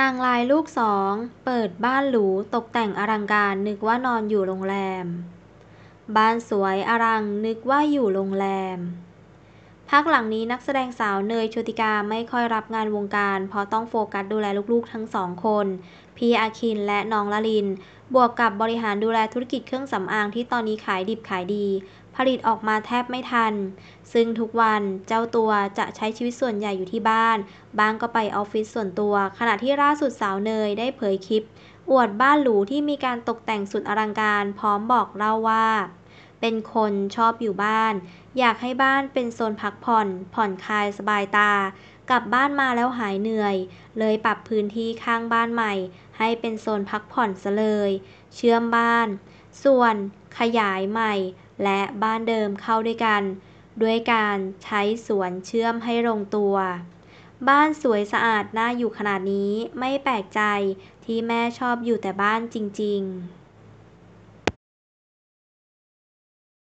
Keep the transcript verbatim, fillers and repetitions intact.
นางลายลูกสองเปิดบ้านหรูตกแต่งอลังการนึกว่านอนอยู่โรงแรมบ้านสวยอลังนึกว่าอยู่โรงแรมพักหลังนี้นักแสดงสาวเนย โชติกาไม่ค่อยรับงานวงการเพราะต้องโฟกัสดูแลลูกๆทั้งสองคนพี่อาคินและน้องละลินบวกกับบริหารดูแลธุรกิจเครื่องสำอางที่ตอนนี้ขายดิบขายดีผลิตออกมาแทบไม่ทันซึ่งทุกวันเจ้าตัวจะใช้ชีวิตส่วนใหญ่อยู่ที่บ้านบางก็ไปออฟฟิศส่วนตัวขณะที่ล่าสุดสาวเนยได้เผยคลิปอวดบ้านหรูที่มีการตกแต่งสุดอลังการพร้อมบอกเล่าว่าเป็นคนชอบอยู่บ้านอยากให้บ้านเป็นโซนพักผ่อนผ่อนคลายสบายตากลับบ้านมาแล้วหายเหนื่อยเลยปรับพื้นที่ข้างบ้านใหม่ให้เป็นโซนพักผ่อนซะเลยเชื่อมบ้านส่วนขยายใหม่และบ้านเดิมเข้าด้วยกันด้วยการใช้สวนเชื่อมให้ลงตัวบ้านสวยสะอาดน่าอยู่ขนาดนี้ไม่แปลกใจที่แม่ชอบอยู่แต่บ้านจริงๆ